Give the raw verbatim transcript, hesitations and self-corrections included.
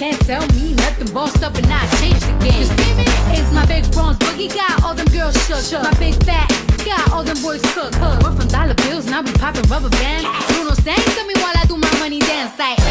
Can't tell me nothing, bossed up and I changed the game. You see me? It's my big bronze boogie, got all them girls shook, shook. My big fat, got all them boys cooked. We're from dollar bills and I be popping rubber bands. Bruno sang to me while I do my money dance, like